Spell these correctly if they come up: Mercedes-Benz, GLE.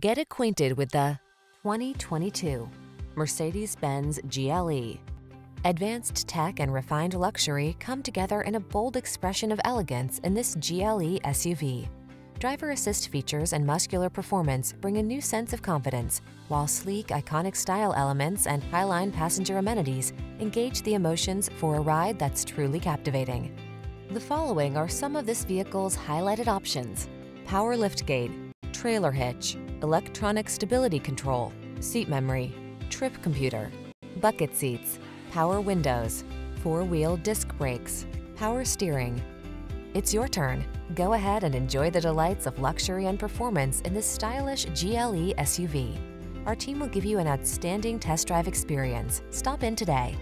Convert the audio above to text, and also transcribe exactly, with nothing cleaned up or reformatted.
Get acquainted with the twenty twenty-two Mercedes-Benz G L E. Advanced tech and refined luxury come together in a bold expression of elegance in this G L E S U V. Driver assist features and muscular performance bring a new sense of confidence, while sleek, iconic style elements and highline passenger amenities engage the emotions for a ride that's truly captivating. The following are some of this vehicle's highlighted options: power liftgate, trailer hitch, electronic stability control, seat memory, trip computer, bucket seats, power windows, four-wheel disc brakes, power steering. It's your turn. Go ahead and enjoy the delights of luxury and performance in this stylish G L E S U V. Our team will give you an outstanding test drive experience. Stop in today.